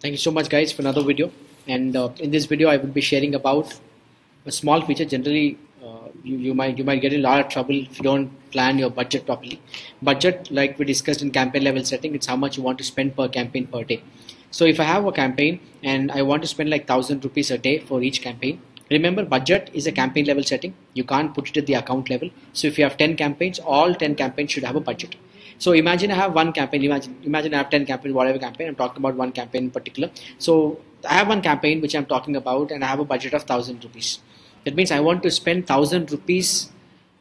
Thank you so much guys for another video, and in this video I will be sharing about a small feature. Generally you might get in a lot of trouble if you don't plan your budget properly. Budget, like we discussed in campaign level setting, it's how much you want to spend per campaign per day. So if I have a campaign and I want to spend like 1,000 rupees a day for each campaign, remember budget is a campaign level setting. You can't put it at the account level. So if you have 10 campaigns, all 10 campaigns should have a budget. So imagine I have one campaign, imagine I have 10 campaigns, whatever campaign, I'm talking about one campaign in particular. So I have one campaign which I'm talking about and I have a budget of 1,000 rupees. That means I want to spend 1,000 rupees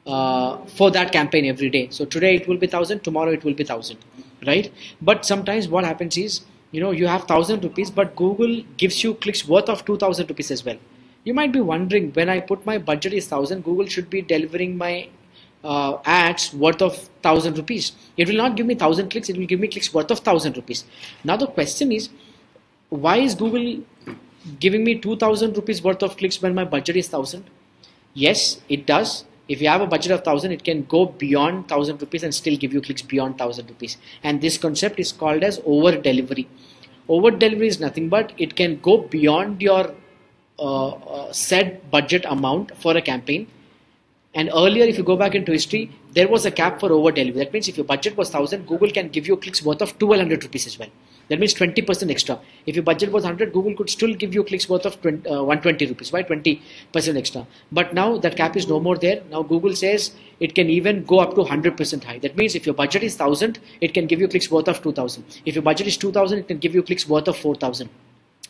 for that campaign every day. So today it will be 1,000, tomorrow it will be 1,000, right? But sometimes what happens is, you know, you have 1,000 rupees, but Google gives you clicks worth of 2,000 rupees as well. You might be wondering, when I put my budget is 1,000, Google should be delivering my ads worth of 1,000 rupees. It will not give me 1,000 clicks, it will give me clicks worth of 1,000 rupees. Now the question is, why is Google giving me 2,000 rupees worth of clicks when my budget is 1,000? Yes, it does. If you have a budget of 1,000, it can go beyond 1,000 rupees and still give you clicks beyond 1,000 rupees. And this concept is called as over delivery. Over delivery is nothing but it can go beyond your set budget amount for a campaign. And earlier, if you go back into history, there was a cap for over delivery. That means if your budget was 1,000, Google can give you clicks worth of 1,200 rupees as well. That means 20% extra. If your budget was 100, Google could still give you clicks worth of 120 rupees, right? 20% extra. But now that cap is no more there. Now Google says it can even go up to 100% high. That means if your budget is 1,000, it can give you clicks worth of 2,000. If your budget is 2,000, it can give you clicks worth of 4,000.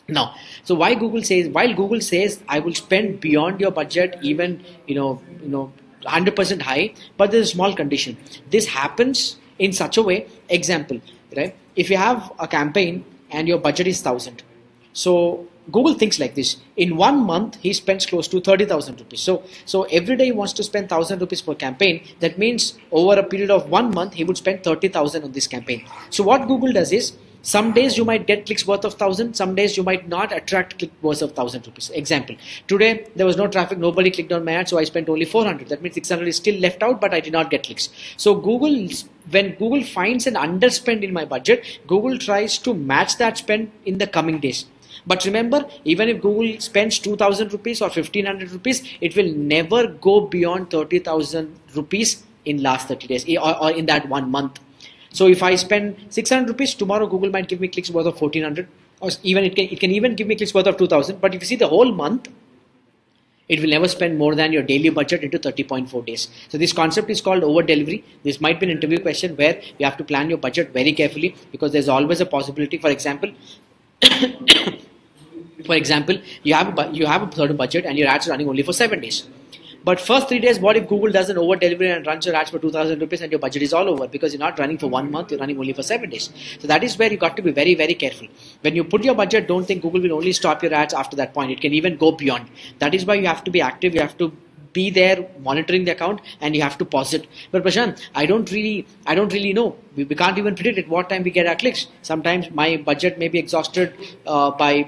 Now, so why Google says, while Google says I will spend beyond your budget, even 100% high, but there's a small condition. This happens in such a way. Example, right? If you have a campaign and your budget is 1,000, so Google thinks like this: in 1 month he spends close to 30,000 rupees. So every day he wants to spend 1,000 rupees per campaign. That means over a period of 1 month he would spend 30,000 on this campaign. So what Google does is, some days you might get clicks worth of 1,000, some days you might not attract clicks worth of 1,000 rupees. Example, today there was no traffic, nobody clicked on my ad, so I spent only 400. That means 600 is still left out, but I did not get clicks. So Google, when Google finds an underspend in my budget, Google tries to match that spend in the coming days. But remember, even if Google spends 2,000 rupees or 1,500 rupees, it will never go beyond 30,000 rupees in last 30 days or in that 1 month. So if I spend 600 rupees, tomorrow Google might give me clicks worth of 1,400, or even it can even give me clicks worth of 2,000. But if you see the whole month, it will never spend more than your daily budget into 30.4 days. So this concept is called over delivery. This might be an interview question where you have to plan your budget very carefully, because there's always a possibility. For example, you have a certain budget and your ads are running only for 7 days. But first 3 days, what if Google does an over delivery and runs your ads for 2,000 rupees and your budget is all over, because you're not running for 1 month, you're running only for 7 days. So that is where you got to be very, very careful. When you put your budget, don't think Google will only stop your ads after that point. It can even go beyond. That is why you have to be active. You have to be there monitoring the account, and you have to pause it. But Prashant, I don't really know. We can't even predict at what time we get our clicks. Sometimes my budget may be exhausted by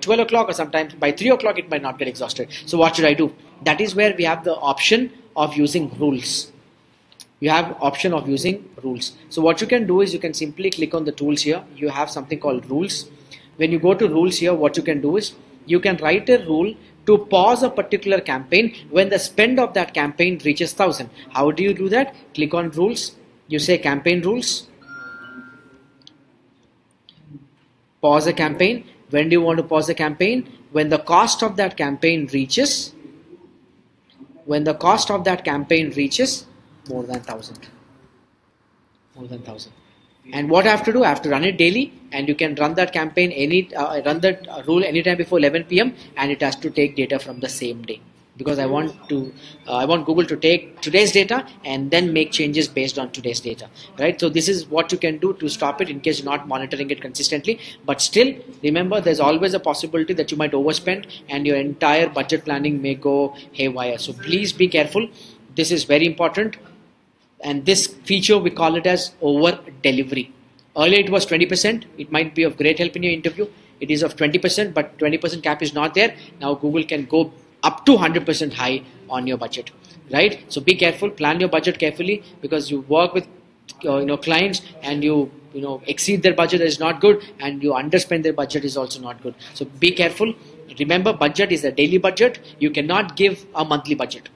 12 o'clock, or sometimes by 3 o'clock it might not get exhausted. So what should I do? That is where we have the option of using rules. You have option of using rules. So what you can do is, you can simply click on the tools here. You have something called rules. When you go to rules here, what you can do is, you can write a rule to pause a particular campaign when the spend of that campaign reaches 1,000. How do you do that? Click on rules. You say campaign rules. Pause a campaign. When do you want to pause a campaign? When the cost of that campaign reaches. When the cost of that campaign reaches more than 1,000. More than 1,000. And what I have to do, I have to run it daily, and you can run that campaign run that rule anytime before 11 p.m. and it has to take data from the same day, because I want Google to take today's data and then make changes based on today's data, right? So this is what you can do to stop it in case you're not monitoring it consistently. But still, remember, there's always a possibility that you might overspend and your entire budget planning may go haywire. So please be careful. This is very important. And this feature, we call it as over delivery. Earlier it was 20%. It might be of great help in your interview. It is of 20%, but 20% cap is not there. Now Google can go up to 100% high on your budget, right? So be careful, plan your budget carefully, because you work with clients and you exceed their budget is not good, and you underspend their budget is also not good. So be careful. Remember, budget is a daily budget. You cannot give a monthly budget.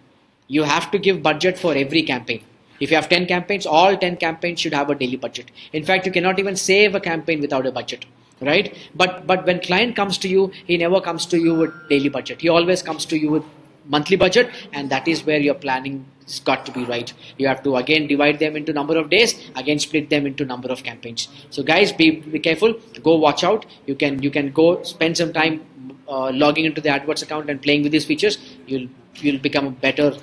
You have to give budget for every campaign. If you have 10 campaigns, all 10 campaigns should have a daily budget. In fact, you cannot even save a campaign without a budget, right? But when client comes to you, he never comes to you with daily budget. He always comes to you with monthly budget, and that is where your planning has got to be right. You have to again divide them into number of days, again split them into number of campaigns. So guys, be careful. Go watch out. You can go spend some time logging into the AdWords account and playing with these features. You'll become a better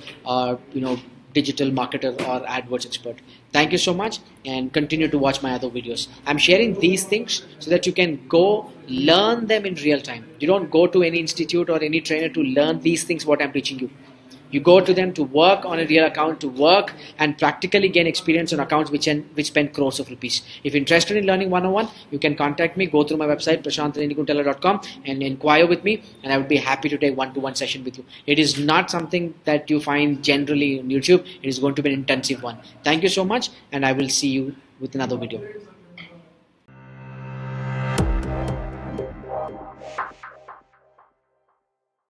digital marketer or AdWords expert. Thank you so much, and continue to watch my other videos. I'm sharing these things so that you can go learn them in real time. You don't go to any institute or any trainer to learn these things what I'm teaching you. You go to them to work on a real account, to work and practically gain experience on accounts which spend crores of rupees. If interested in learning one-on-one, you can contact me. Go through my website, prashanthreniguntala.com, and inquire with me, and I would be happy to take one-to-one session with you. It is not something that you find generally on YouTube. It is going to be an intensive one. Thank you so much, and I will see you with another video.